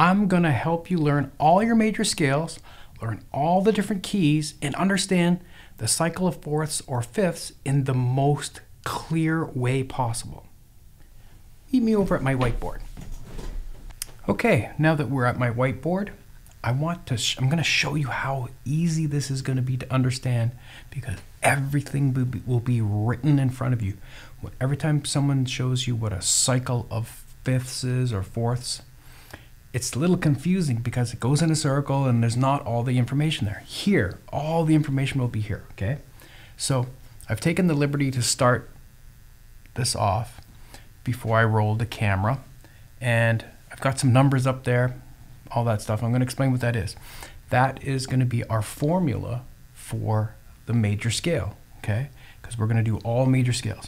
I'm going to help you learn all your major scales, learn all the different keys, and understand the cycle of fourths or fifths in the most clear way possible. Meet me over at my whiteboard. Okay, now that we're at my whiteboard, I'm going to show you how easy this is going to be to understand, because everything will be written in front of you. Every time someone shows you what a cycle of fifths is or fourths, it's a little confusing because it goes in a circle and there's not all the information there. Here, all the information will be here, okay? So I've taken the liberty to start this off before I roll the camera, and I've got some numbers up there, all that stuff. I'm going to explain what that is. That is going to be our formula for the major scale, okay? Because we're going to do all major scales.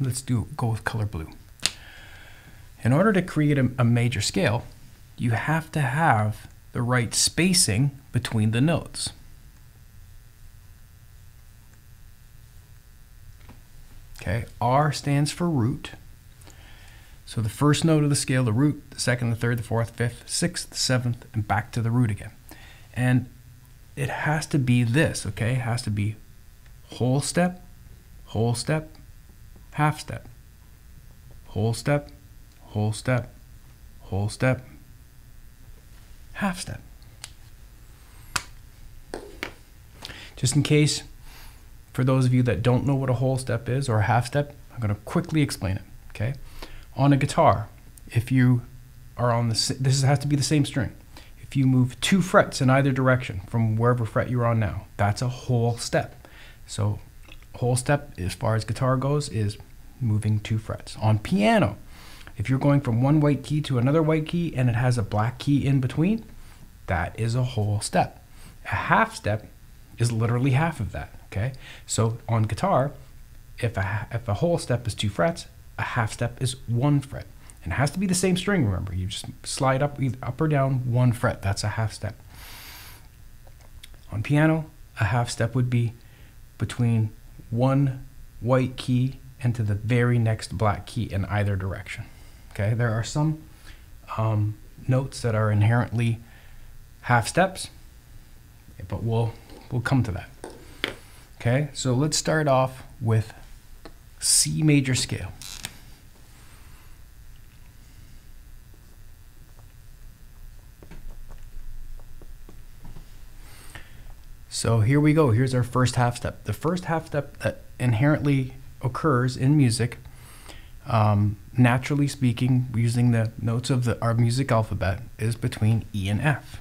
Let's go with color blue. In order to create a major scale, you have to have the right spacing between the notes. Okay, R stands for root. So the first note of the scale, the root, the second, the third, the fourth, fifth, sixth, seventh, and back to the root again. And it has to be this, okay? It has to be whole step, half step, whole step, whole step, whole step, half step. Just in case, for those of you that don't know what a whole step is or a half step, I'm going to quickly explain it, okay? On a guitar, if you are on this has to be the same string. If you move 2 frets in either direction from wherever fret you're on now, that's a whole step. So whole step, as far as guitar goes, is moving 2 frets. On piano, if you're going from one white key to another white key and it has a black key in between, that is a whole step. A half step is literally half of that, okay? So on guitar, if a whole step is 2 frets, a half step is 1 fret. And it has to be the same string, remember. You just slide up, either up or down 1 fret. That's a half step. On piano, a half step would be between 1 white key and to the very next black key in either direction. Okay, there are some notes that are inherently half steps, but we'll come to that. Okay, so let's start off with C major scale. So here we go, here's our first half step. The first half step that inherently occurs in music, naturally speaking, using the notes of our music alphabet, is between E and F.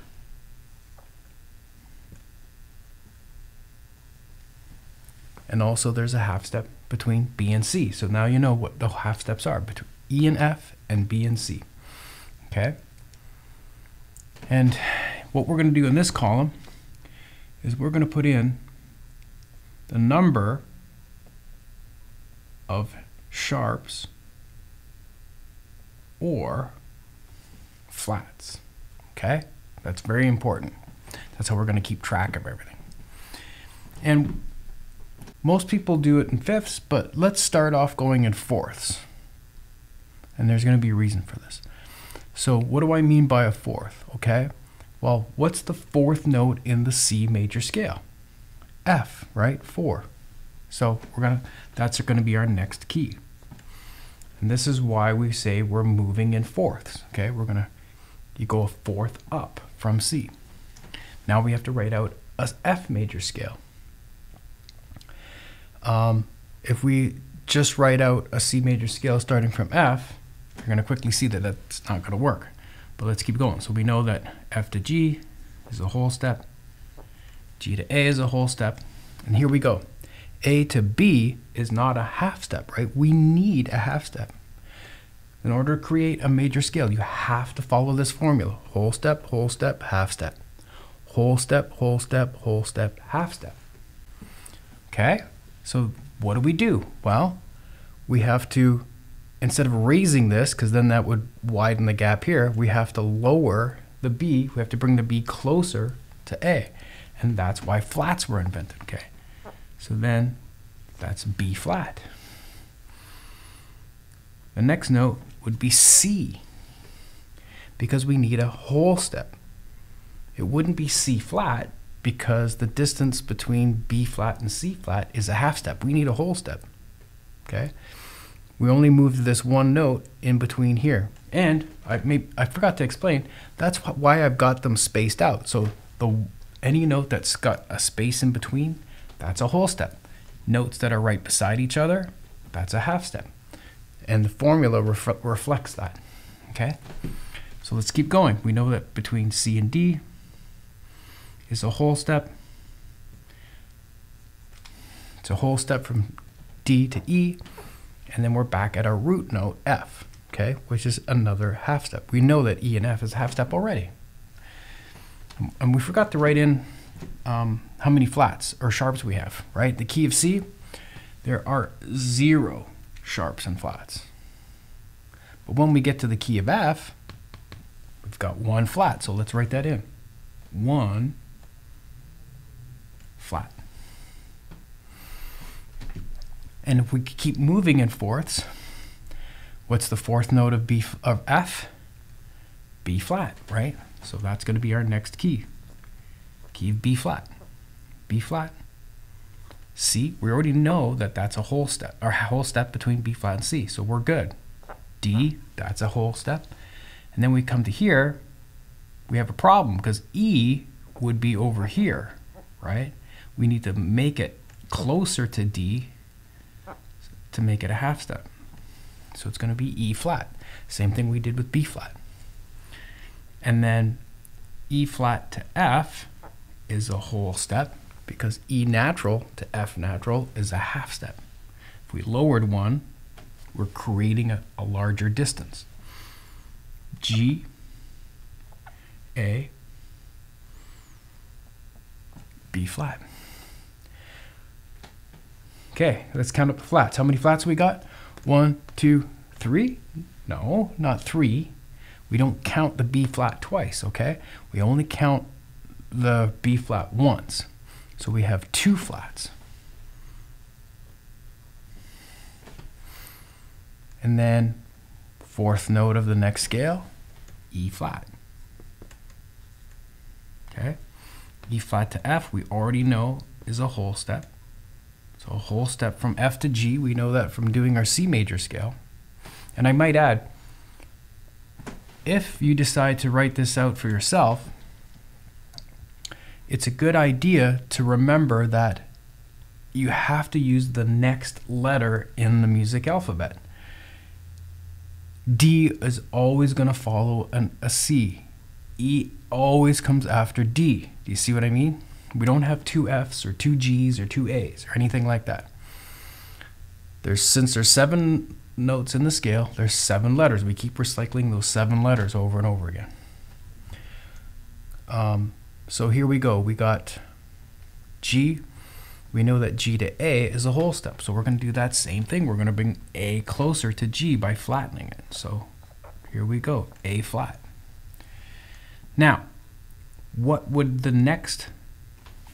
And also there's a half step between B and C. So now you know what the half steps are, between E and F and B and C, okay? And what we're gonna do in this column is we're going to put in the number of sharps or flats, okay? That's very important. That's how we're going to keep track of everything. And most people do it in fifths, but let's start off going in fourths. And there's going to be a reason for this. So what do I mean by a fourth, okay? Well, what's the fourth note in the C major scale? F, right? 4. So that's going to be our next key. And this is why we say we're moving in fourths, okay? You go a fourth up from C. Now we have to write out a F major scale. If we just write out a C major scale starting from F, you're going to quickly see that that's not going to work. But let's keep going. So we know that F to G is a whole step, G to A is a whole step, and here we go. A to B is not a half step, right? We need a half step. In order to create a major scale, you have to follow this formula. Whole step, half step. Whole step, whole step, whole step, half step. Okay, so what do? Well, we have to, instead of raising this, because then that would widen the gap here, we have to lower the B, we have to bring the B closer to A. And that's why flats were invented, okay? So then that's B flat. The next note would be C, because we need a whole step. It wouldn't be C flat because the distance between B flat and C flat is a half step. We need a whole step, okay? We only moved this one note in between here. And I forgot to explain, that's why I've got them spaced out. So any note that's got a space in between, that's a whole step. Notes that are right beside each other, that's a half step. And the formula reflects that, okay? So let's keep going. We know that between C and D is a whole step. It's a whole step from D to E, and then we're back at our root note F, okay, which is another half step. We know that E and F is a half step already. And we forgot to write in how many flats or sharps we have, right? The key of C, there are 0 sharps and flats. But when we get to the key of F, we've got 1 flat, so let's write that in. 1 flat. And if we keep moving in fourths, what's the fourth note of F? B flat, right? So that's going to be our next key. Key of B flat. B flat. C, we already know that that's a whole step, or whole step between B flat and C, so we're good. D, that's a whole step. And then we come to here, we have a problem because E would be over here, right? We need to make it closer to D to make it a half step. So it's going to be E flat. Same thing we did with B flat. And then E flat to F is a whole step because E natural to F natural is a half step. If we lowered one, we're creating a larger distance. G, A, B flat. Okay, let's count up the flats. How many flats we got? 1, 2, 3? No, not 3. We don't count the B flat twice, okay? We only count the B flat once. So we have 2 flats. And then fourth note of the next scale, E flat. Okay? E flat to F, we already know is a whole step. So a whole step from F to G, we know that from doing our C major scale. And I might add, if you decide to write this out for yourself, it's a good idea to remember that you have to use the next letter in the music alphabet. D is always going to follow a C. E always comes after D. Do you see what I mean? We don't have 2 Fs or 2 Gs or 2 As or anything like that. Since there's 7 notes in the scale, there's 7 letters. We keep recycling those 7 letters over and over again. So here we go. We got G. We know that G to A is a whole step. So we're going to do that same thing. We're going to bring A closer to G by flattening it. So here we go, A flat. Now, what would the next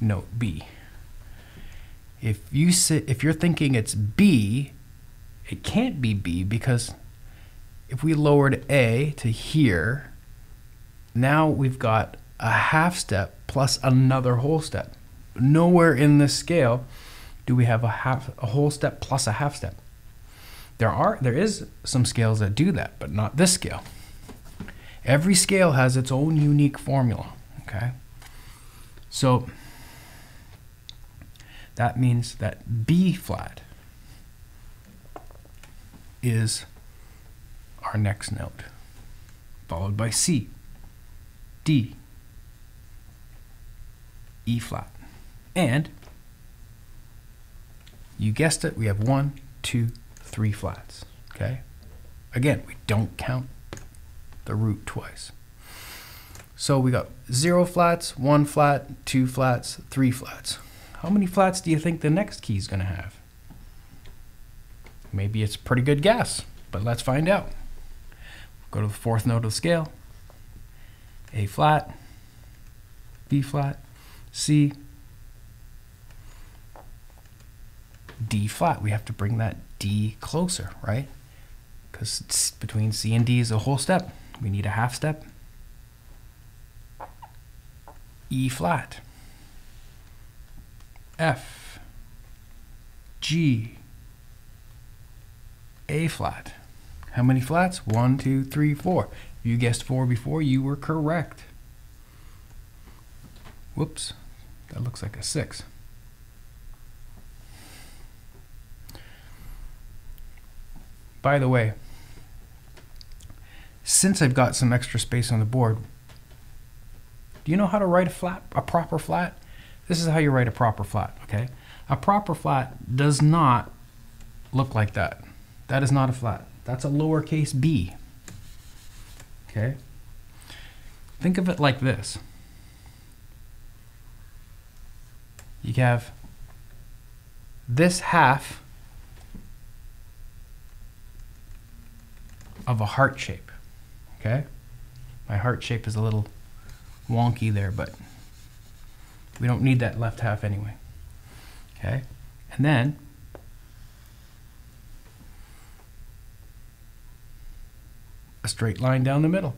note B? If you're thinking it's B, it can't be B because if we lowered A to here, now we've got a half step plus another whole step. Nowhere in this scale do we have a whole step plus a half step. There is some scales that do that, but not this scale. Every scale has its own unique formula, okay? So that means that B flat is our next note, followed by C, D, E flat. And you guessed it, we have 1, 2, 3 flats, okay? Again, we don't count the root twice. So we got 0 flats, 1 flat, 2 flats, 3 flats. How many flats do you think the next key is going to have? Maybe it's a pretty good guess, but let's find out. Go to the fourth note of the scale. A flat, B flat, C, D flat. We have to bring that D closer, right? because it's between C and D is a whole step. We need a half step. E flat, F, G, A flat. How many flats? 1, 2, 3, 4. You guessed 4 before, you were correct. Whoops, that looks like a 6. By the way, since I've got some extra space on the board, do you know how to write a proper flat? This is how you write a proper flat, okay? A proper flat does not look like that. That is not a flat. That's a lowercase b, okay? Think of it like this. You have this half of a heart shape, okay? My heart shape is a little wonky there, but we don't need that left half anyway, okay? And then a straight line down the middle.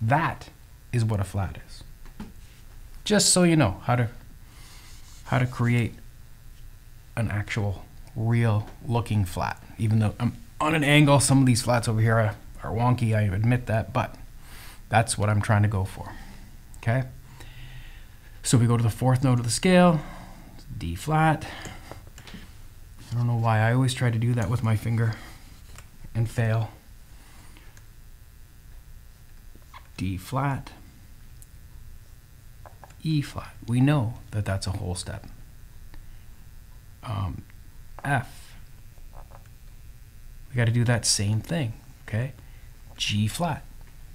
That is what a flat is. Just so you know how to create an actual real looking flat, even though I'm on an angle. Some of these flats over here are wonky, I admit that, but that's what I'm trying to go for, okay? So we go to the fourth note of the scale, D flat. I don't know why I always try to do that with my finger and fail. D flat, E flat. We know that that's a whole step. F. We got to do that same thing, okay? G flat.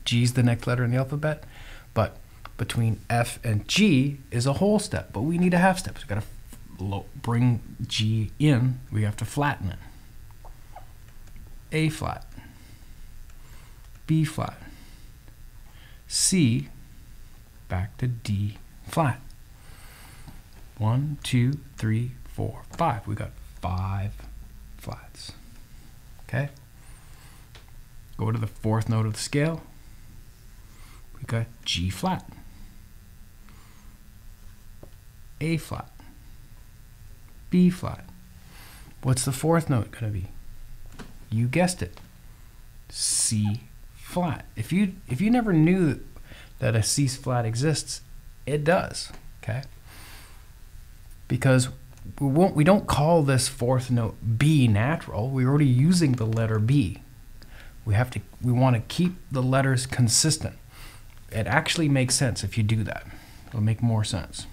G is the next letter in the alphabet, but between F and G is a whole step, but we need a half step. So we got to bring G in. We have to flatten it. A flat, B flat, C, back to D flat. 1, 2, 3, 4, 5. We got 5 flats. Okay, go to the fourth note of the scale. We got G flat, A flat, B flat. What's the fourth note gonna be? You guessed it, C flat. If you never knew that a C flat exists, it does. Okay, because we don't call this fourth note B natural. We're already using the letter B. We want to keep the letters consistent. It actually makes sense if you do that. It'll make more sense.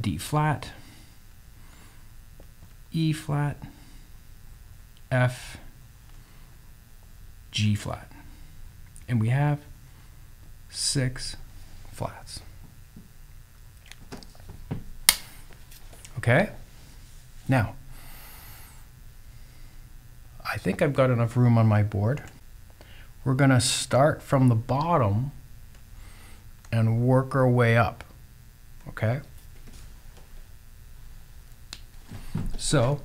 D flat, E flat, F, G flat. And we have 6 flats. Okay, now, I think I've got enough room on my board. We're gonna start from the bottom and work our way up, okay? So,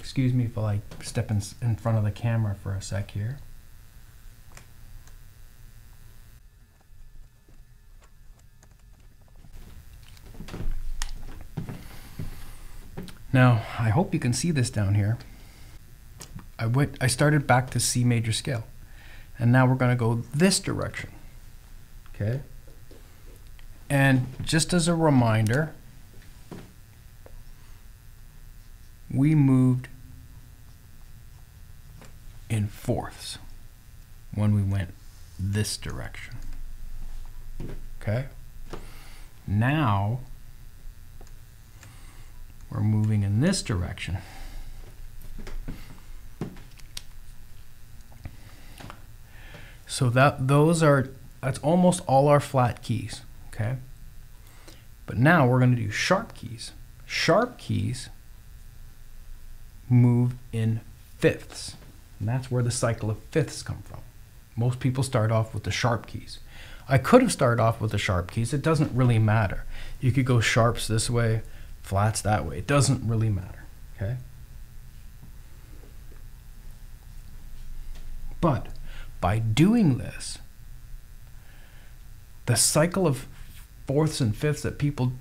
excuse me if I step in front of the camera for a sec here. Now, I hope you can see this down here. I started back to C major scale, and now we're gonna go this direction, okay? And just as a reminder, we moved in fourths when we went this direction, okay? Now, we're moving in this direction. So that's almost all our flat keys, okay? But now we're gonna do sharp keys. Sharp keys move in fifths, and that's where the cycle of fifths come from. Most people start off with the sharp keys. I could have started off with the sharp keys, it doesn't really matter. You could go sharps this way, flats that way. It doesn't really matter, okay? But by doing this, the cycle of fourths and fifths that people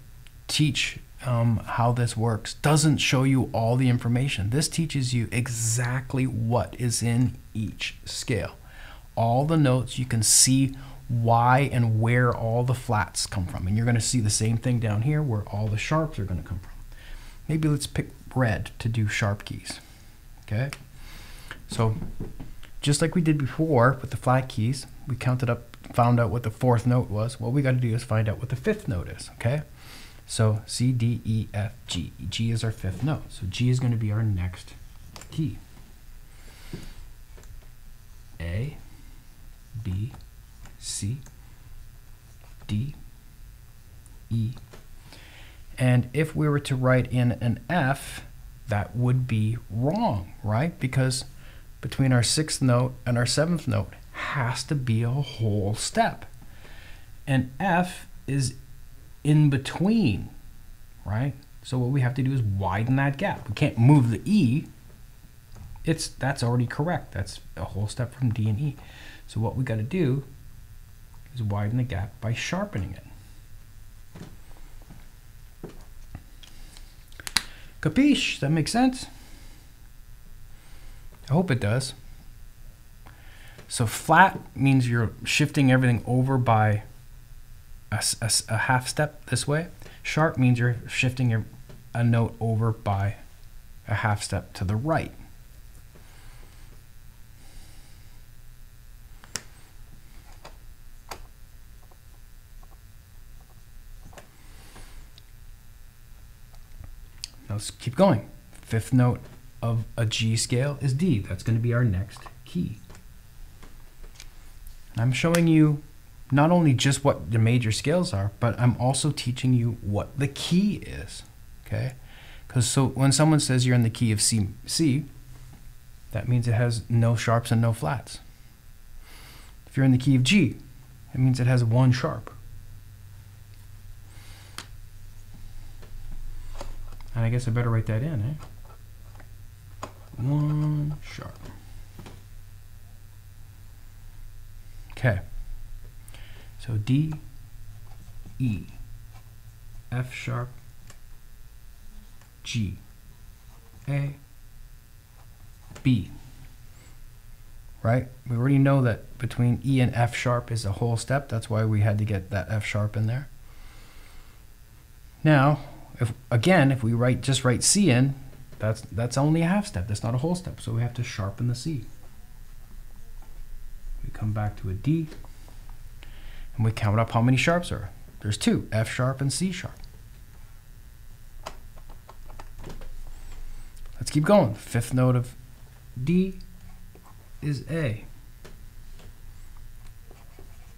teach how this works doesn't show you all the information. This teaches you exactly what is in each scale. All the notes, you can see why and where all the flats come from. And you're going to see the same thing down here where all the sharps are going to come from. Maybe let's pick red to do sharp keys. Okay? So just like we did before with the flat keys, we counted up, found out what the fourth note was. What we got to do is find out what the fifth note is. Okay? So C, D, E, F, G. G is our fifth note. So G is going to be our next key. A, B, C, D, E. And if we were to write in an F, that would be wrong, right? Because between our sixth note and our seventh note has to be a whole step. And F is in between, right? So what we have to do is widen that gap. We can't move the E. That's already correct. That's a whole step from D and E. So what we got to do is widen the gap by sharpening it. Capiche? That makes sense? I hope it does. So flat means you're shifting everything over by a half step this way. Sharp means you're shifting a note over by a half step to the right. Now let's keep going. Fifth note of a G scale is D. That's going to be our next key. And I'm showing you not only just what the major scales are, but I'm also teaching you what the key is, okay? Because so when someone says you're in the key of C, that means it has no sharps and no flats. If you're in the key of G, it means it has one sharp. And I guess I better write that in, eh? One sharp. Okay. So D, E, F sharp, G, A, B, right? We already know that between E and F sharp is a whole step. That's why we had to get that F sharp in there. Now, if we just write C in, that's only a half step. That's not a whole step. So we have to sharpen the C. We come back to a D. And we count up how many sharps are. There's two, F sharp and C sharp. Let's keep going. Fifth note of D is A.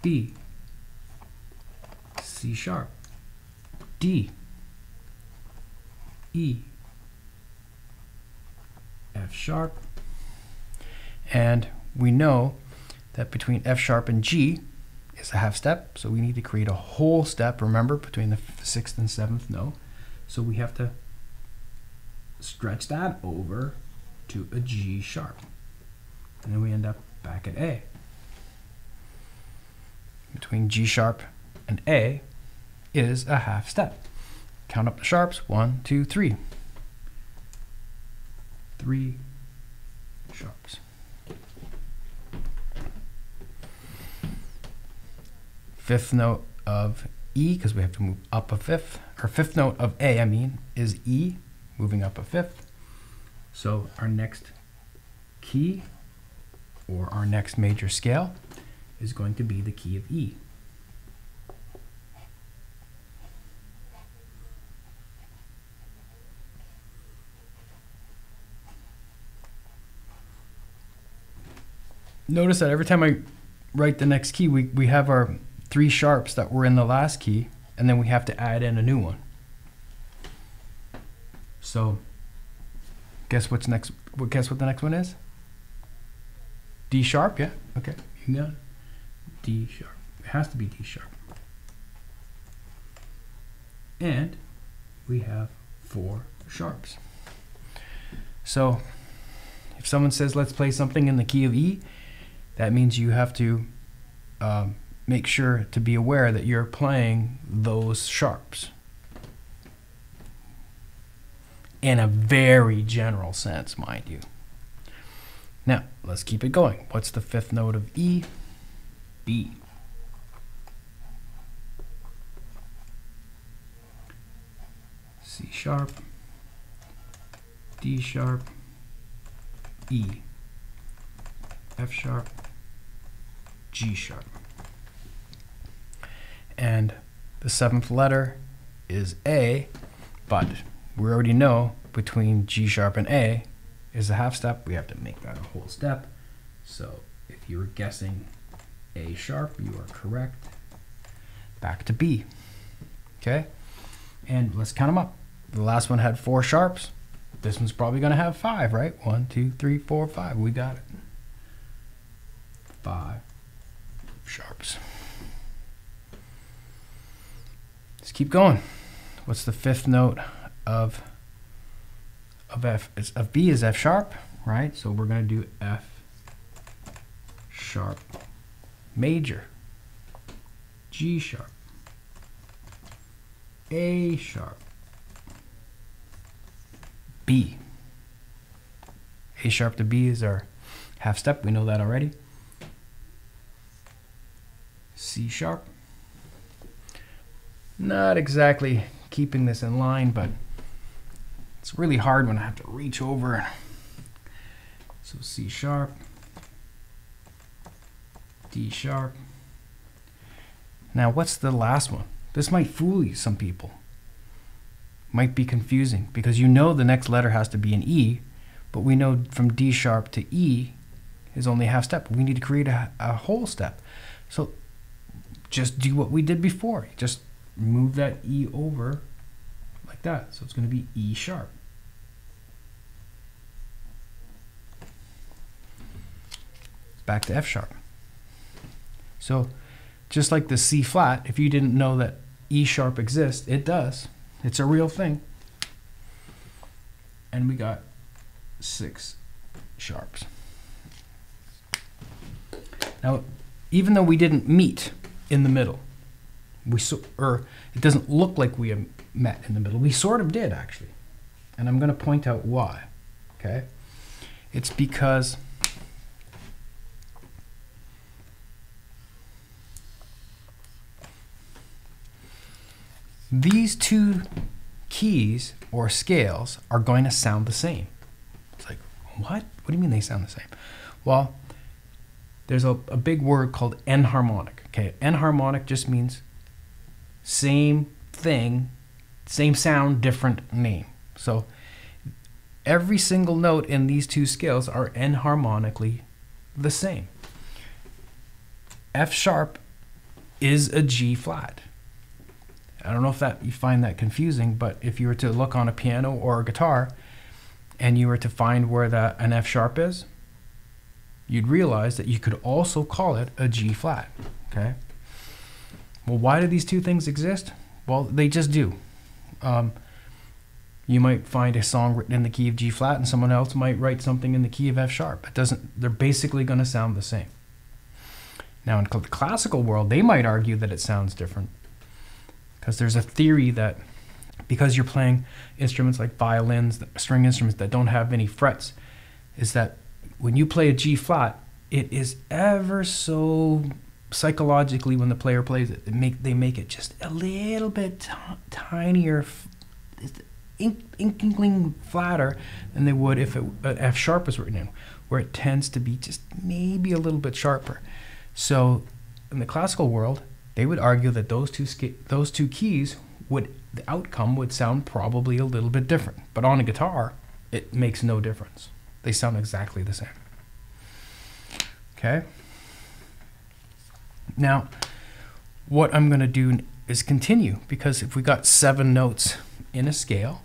B. C sharp. D. E. F sharp. And we know that between F sharp and G, is a half step, so we need to create a whole step, remember, between the sixth and seventh note. So we have to stretch that over to a G sharp. And then we end up back at A. Between G sharp and A is a half step. Count up the sharps, 1, 2, 3. 3 sharps. Fifth note of E, because we have to move up a fifth, or fifth note of A, I mean, is E, moving up a fifth. So our next key, or our next major scale, is going to be the key of E. Notice that every time I write the next key, we have our three sharps that were in the last key, and then we have to add in a new one. So guess what's next? Guess what the next one is? D sharp, yeah? Okay, you got it. D sharp. It has to be D sharp. And we have 4 sharps. So if someone says, let's play something in the key of E, that means you have to make sure to be aware that you're playing those sharps in a very general sense, mind you. Now, let's keep it going. What's the fifth note of E? B. C sharp, D sharp, E, F sharp, G sharp. And the seventh letter is A, but we already know between G sharp and A is a half step. We have to make that a whole step. So if you were guessing A sharp, you are correct. Back to B. Okay? And let's count them up. The last one had 4 sharps. This one's probably going to have 5, right? 1, 2, 3, 4, 5. We got it. 5 sharps. Let's keep going. What's the fifth note of F? It's, of B is F sharp, right? So we're going to do F sharp major, G sharp, A sharp, B. A sharp to B is our half step. We know that already. C sharp. Not exactly keeping this in line, but it's really hard when I have to reach over. So C sharp, D sharp. Now what's the last one? This might fool you, some people. Might be confusing, because you know the next letter has to be an E, but we know from D sharp to E is only a half step. We need to create a whole step. So just do what we did before. Just move that E over like that. So it's going to be E sharp. Back to F sharp. So just like the C flat, if you didn't know that E sharp exists, it does. It's a real thing. And we got 6 sharps. Now, even though we didn't meet in the middle, it doesn't look like we have met in the middle. We sort of did, actually. And I'm going to point out why. Okay? It's because these two keys or scales are going to sound the same. It's like, what? What do you mean they sound the same? Well, there's a big word called enharmonic. Okay, enharmonic just means same thing, same sound, different name. So every single note in these two scales are enharmonically the same. F sharp is a G flat. I don't know if you find that confusing, but if you were to look on a piano or a guitar and you were to find where an F sharp is, you'd realize that you could also call it a G flat, okay? Well, why do these two things exist? Well, they just do. You might find a song written in the key of G flat and someone else might write something in the key of F sharp. They're basically gonna sound the same. Now in the classical world, they might argue that it sounds different, because there's a theory that because you're playing instruments like violins, string instruments that don't have any frets, is that when you play a G flat, it is ever so psychologically, when the player plays it, they make it just a little bit tinier, inkling flatter than they would if an F sharp was written in, where it tends to be just maybe a little bit sharper. So in the classical world, they would argue that those two keys, the outcome would sound probably a little bit different. But on a guitar, it makes no difference. They sound exactly the same. Okay? Now, what I'm going to do is continue, because if we got 7 notes in a scale,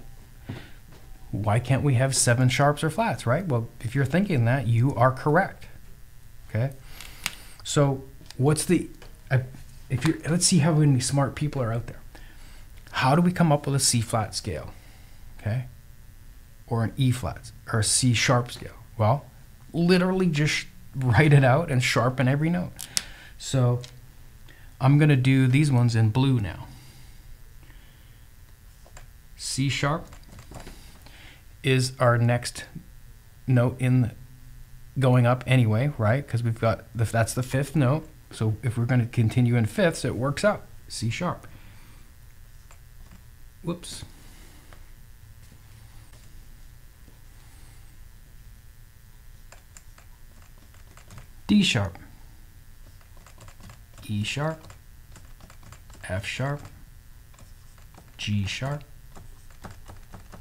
why can't we have 7 sharps or flats, right? Well, if you're thinking that, you are correct. Okay? So, what's the... let's see how many smart people are out there. How do we come up with a C flat scale, okay, or an E flat or a C sharp scale? Well, literally just write it out and sharpen every note. So I'm going to do these ones in blue now. C sharp is our next note in the, going up anyway, right? Because we've got the, that's the fifth note. So if we're going to continue in fifths, it works out. C sharp. Whoops. D sharp, E sharp, F sharp, G sharp,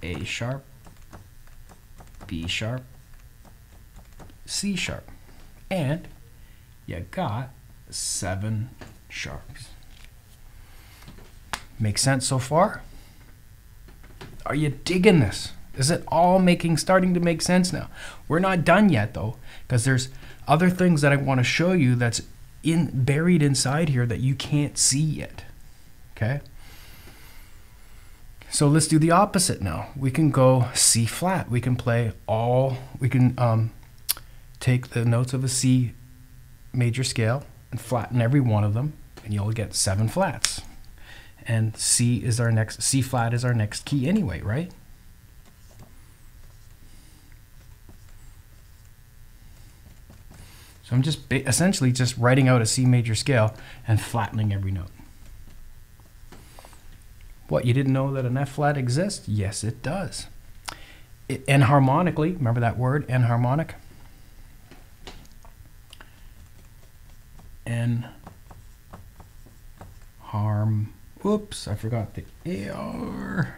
A sharp, B sharp, C sharp, and you got 7 sharps. Make sense so far? Are you digging this? Is it all starting to make sense now? We're not done yet though, because there's other things that I want to show you that's buried inside here that you can't see yet, okay? So let's do the opposite now. We can go C flat. We can play all, we can take the notes of a C major scale and flatten every one of them, and you'll get 7 flats. And C is our next, C flat is our next key anyway, right? So I'm just essentially just writing out a C major scale and flattening every note. What, you didn't know that an F flat exists? Yes, it does. Enharmonically, remember that word, enharmonic? Whoops, I forgot the AR.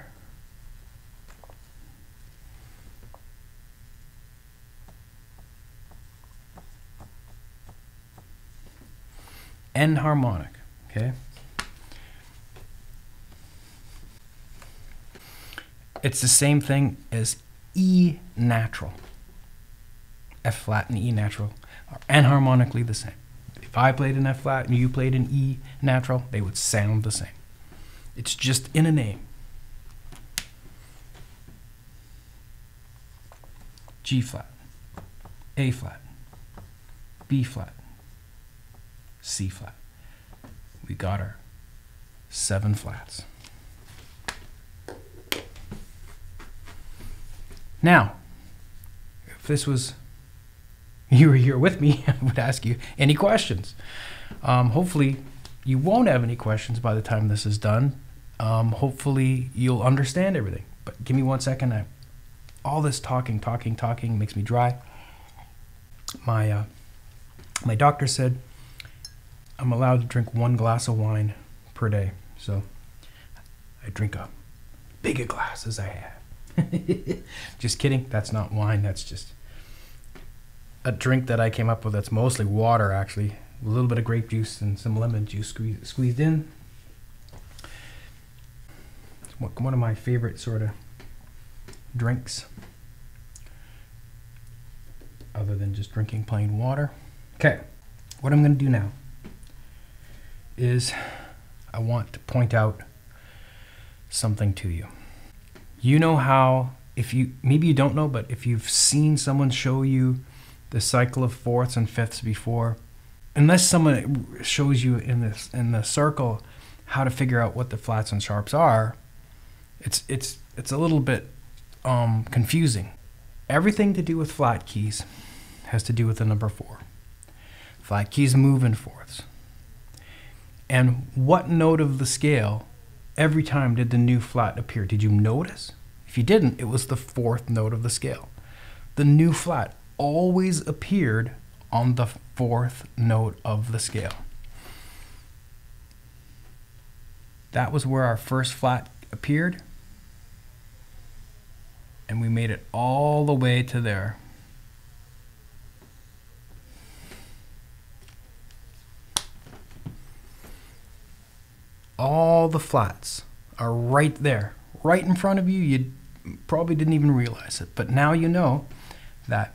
Enharmonic, okay? It's the same thing as E natural. F flat and E natural are enharmonically the same. If I played an F flat and you played an E natural, they would sound the same. It's just in a name. G flat, A flat, B flat, C flat. We got our 7 flats. Now, if this was, you were here with me, I would ask you any questions. Hopefully you won't have any questions by the time this is done. Hopefully you'll understand everything. But give me one second. All this talking makes me dry. My doctor said I'm allowed to drink 1 glass of wine per day. So I drink a big glass as I have. Just kidding. That's not wine. That's just a drink that I came up with that's mostly water, actually. A little bit of grape juice and some lemon juice squeezed in. It's one of my favorite sort of drinks, other than just drinking plain water. Okay, what I'm going to do now is I want to point out something to you. You know how, if you, maybe you don't know, but if you've seen someone show you the cycle of fourths and fifths before, unless someone shows you in the circle how to figure out what the flats and sharps are, it's a little bit confusing. Everything to do with flat keys has to do with the number 4. Flat keys move in fourths. And what note of the scale every time did the new flat appear? Did you notice? If you didn't, it was the 4th note of the scale. The new flat always appeared on the 4th note of the scale. That was where our first flat appeared, and we made it all the way to there. All the flats are right there, right in front of you. You probably didn't even realize it, but now you know that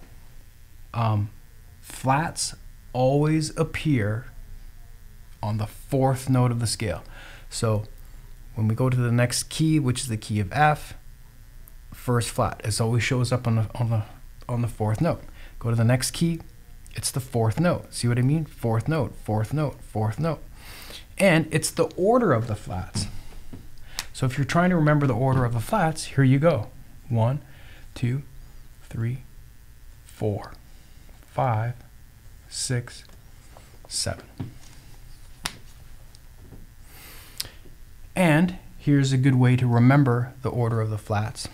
flats always appear on the 4th note of the scale. So when we go to the next key, which is the key of F, first flat, it always shows up on the 4th note. Go to the next key, It's the fourth note. See what I mean? Fourth note, fourth note, fourth note. And it's the order of the flats. So if you're trying to remember the order of the flats, here you go. 1, 2, 3, 4, 5, 6, 7. And here's a good way to remember the order of the flats.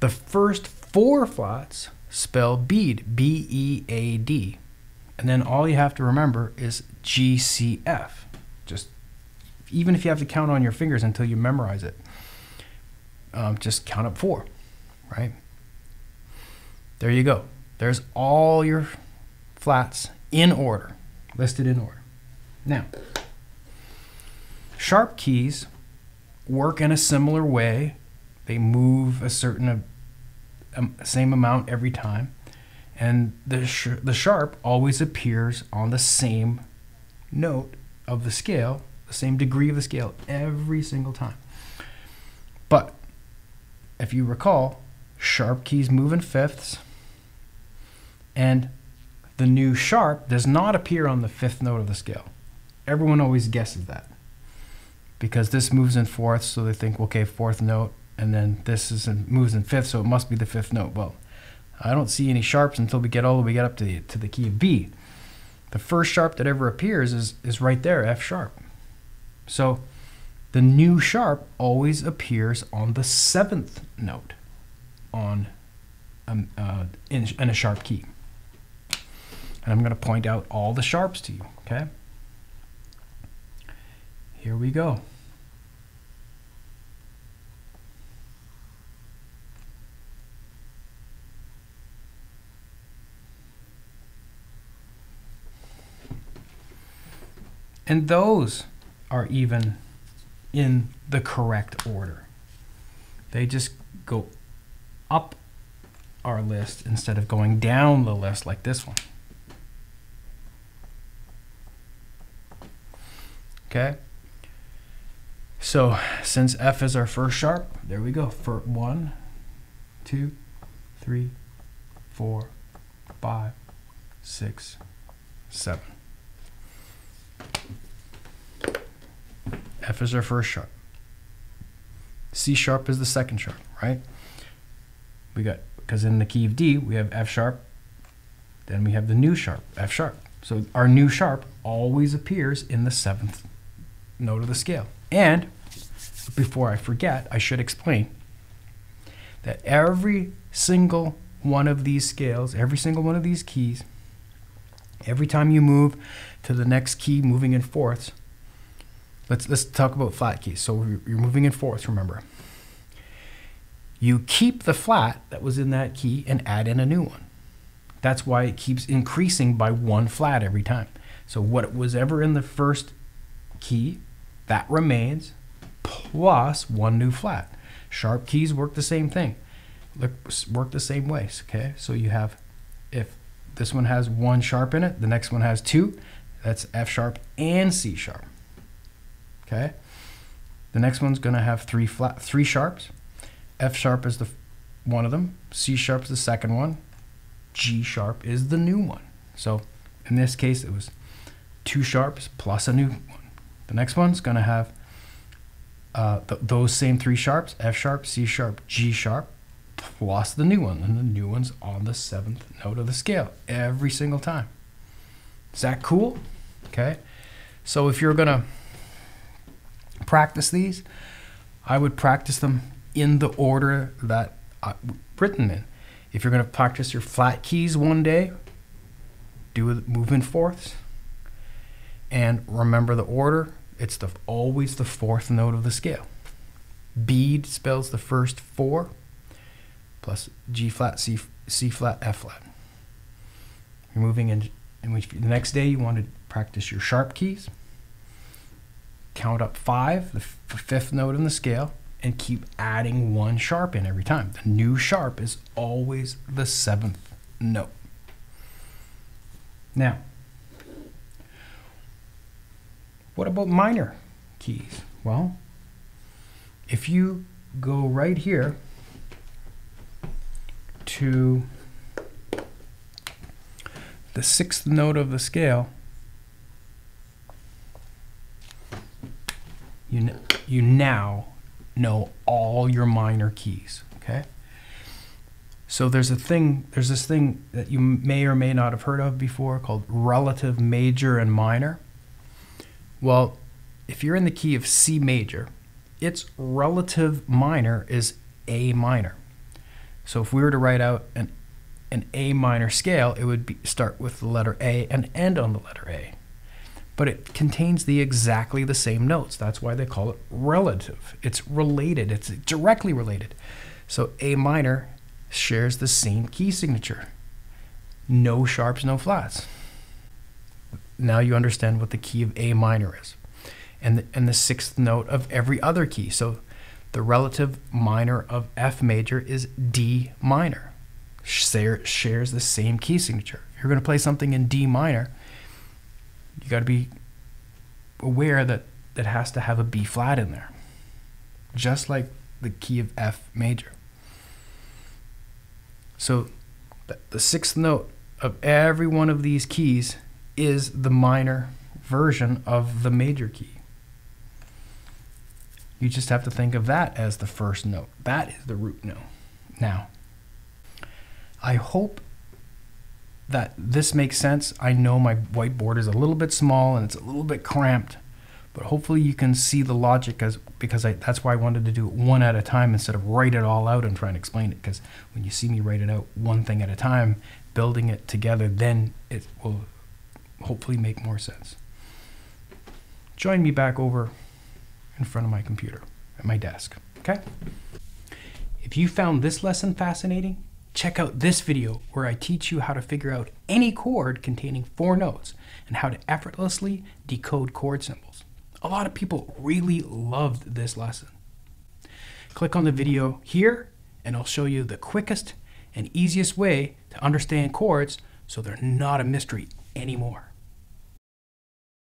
The first four flats spell bead, B-E-A-D. And then all you have to remember is G-C-F. Just, even if you have to count on your fingers until you memorize it, just count up four, right? There you go. There's all your flats in order, listed in order. Now, sharp keys work in a similar way. They move a certain same amount every time, and the sharp always appears on the same note of the scale, the same degree of the scale every single time. But if you recall, sharp keys move in fifths, and the new sharp does not appear on the fifth note of the scale. Everyone always guesses that because this moves in fourths, so they think, okay, fourth note. And then this is moves in fifth, so it must be the fifth note. Well, I don't see any sharps until we get all the way up to the key of B. The first sharp that ever appears is right there, F sharp. So the new sharp always appears on the seventh note on in a sharp key. And I'm going to point out all the sharps to you, okay? Here we go. And those are even in the correct order. They just go up our list instead of going down the list like this one. Okay? So since F is our first sharp, there we go. For 1, 2, 3, 4, 5, 6, 7. F is our first sharp. C sharp is the second sharp, right? We got, because in the key of D, we have F sharp, then we have the new sharp, F sharp. So our new sharp always appears in the seventh note of the scale. And before I forget, I should explain that every single one of these scales, every single one of these keys, every time you move to the next key moving in fourths, let's talk about flat keys. So you're moving in fourths, remember. You keep the flat that was in that key and add in a new one. That's why it keeps increasing by one flat every time. So what was ever in the first key, that remains plus one new flat. Sharp keys work the same thing. Work the same ways, okay? So you have, if this one has one sharp in it, the next one has two. That's F sharp and C sharp. Okay, the next one's going to have three sharps. F sharp is the one of them. C sharp is the second one. G sharp is the new one. So in this case, it was two sharps plus a new one. The next one's going to have those same three sharps: F sharp, C sharp, G sharp, plus the new one. And the new one's on the seventh note of the scale every single time. Is that cool? Okay. So if you're going to practice these, I would practice them in the order that I've written in. If you're going to practice your flat keys one day, do it, move in fourths, and remember the order. It's always the fourth note of the scale. Bead spells the first four, plus G flat, C flat, F flat. You're moving in, and the next day you want to practice your sharp keys. Count up five, the fifth note in the scale, and keep adding one sharp in every time. The new sharp is always the seventh note. Now, what about minor keys? Well, if you go right here to the sixth note of the scale, you now know all your minor keys, okay? So there's this thing that you may or may not have heard of before called relative major and minor. Well, if you're in the key of C major, its relative minor is A minor. So if we were to write out an A minor scale, it would start with the letter A and end on the letter A. But it contains exactly the same notes. That's why they call it relative. It's related, it's directly related. So A minor shares the same key signature. No sharps, no flats. Now you understand what the key of A minor is, and the sixth note of every other key. So the relative minor of F major is D minor. Shares the same key signature. If you're going to play something in D minor, you got to be aware that it has to have a B flat in there, just like the key of F major. So the sixth note of every one of these keys is the minor version of the major key. You just have to think of that as the first note. That is the root note. Now, I hope that this makes sense. I know my whiteboard is a little bit small and it's a little bit cramped, but hopefully you can see the logic, because that's why I wanted to do it one at a time instead of write it all out and try and explain it, because when you see me write it out one thing at a time, building it together, then it will hopefully make more sense. Join me back over in front of my computer at my desk, okay? If you found this lesson fascinating, check out this video where I teach you how to figure out any chord containing 4 notes and how to effortlessly decode chord symbols. A lot of people really loved this lesson. Click on the video here and I'll show you the quickest and easiest way to understand chords so they're not a mystery anymore.